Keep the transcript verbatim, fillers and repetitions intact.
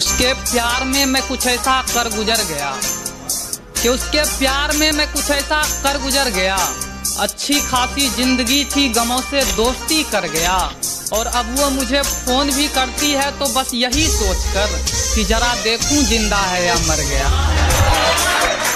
उसके प्यार में मैं कुछ ऐसा कर गुजर गया कि उसके प्यार में मैं कुछ ऐसा कर गुजर गया। अच्छी खासी जिंदगी थी, गमों से दोस्ती कर गया। और अब वो मुझे फ़ोन भी करती है तो बस यही सोचकर कि जरा देखूं जिंदा है या मर गया।